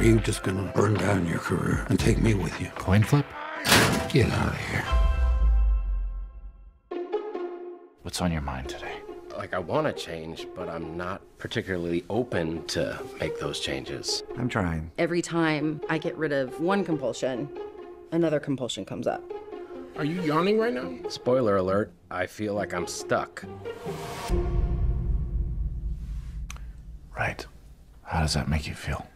Are you just gonna burn down your career and take me with you? Coin flip? Get out of here. What's on your mind today? Like, I want to change, but I'm not particularly open to make those changes. I'm trying. Every time I get rid of one compulsion, another compulsion comes up. Are you yawning right now? Spoiler alert, I feel like I'm stuck. Right. How does that make you feel?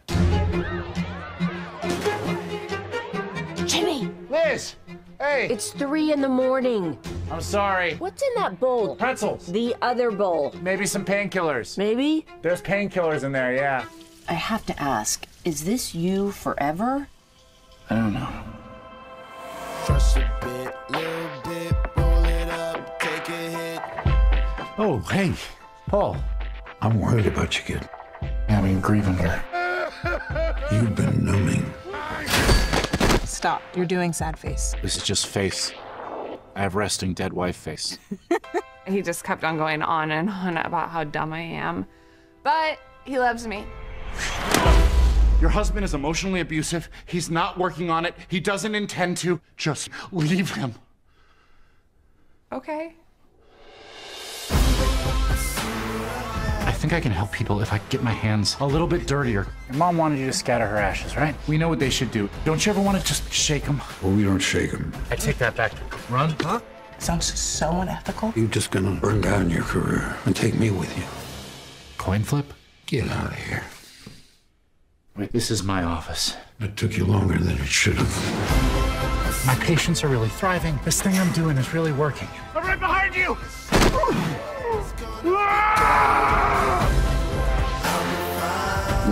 Jimmy! Liz! Hey! It's 3 in the morning. I'm sorry. What's in that bowl? Pretzels. The other bowl. Maybe some painkillers. Maybe? There's painkillers in there, yeah. I have to ask, is this you forever? I don't know. Fresh a bit, little bit, roll it up, take a hit. Oh, hey, Paul. I'm worried about you, kid. Yeah, I've been grieving her. You've been numbing. Stop. You're doing sad face. This is just face. I have resting dead wife face. He just kept on going on and on about how dumb I am. But he loves me. Your husband is emotionally abusive. He's not working on it. He doesn't intend to. Just leave him. Okay. I think I can help people if I get my hands a little bit dirtier. Your mom wanted you to scatter her ashes, right? We know what they should do. Don't you ever want to just shake them? Well, we don't shake them. I take that back. Run. Huh? Sounds so unethical. You're just gonna burn down your career and take me with you. Coin flip? Get out of here. Wait, this is my office. It took you longer than it should have. My patients are really thriving. This thing I'm doing is really working. I'm right behind you!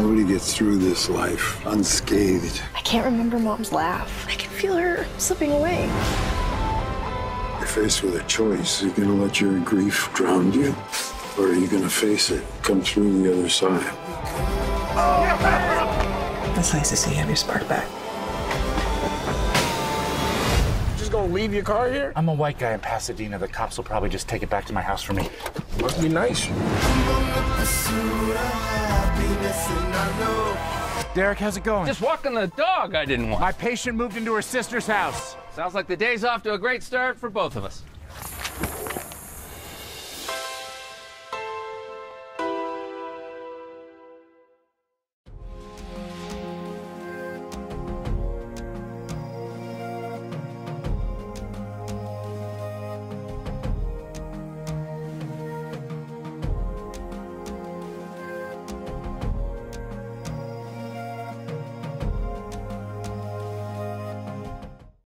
Nobody gets through this life unscathed. I can't remember Mom's laugh. I can feel her slipping away. You're faced with a choice. Are you gonna let your grief drown you? Or are you gonna face it, come through the other side? It's nice to see you have your spark back. Gonna leave your car here? I'm a white guy in Pasadena. The cops will probably just take it back to my house for me. Must be nice. Derek, how's it going? Just walking the dog I didn't want. My patient moved into her sister's house. Sounds like the day's off to a great start for both of us.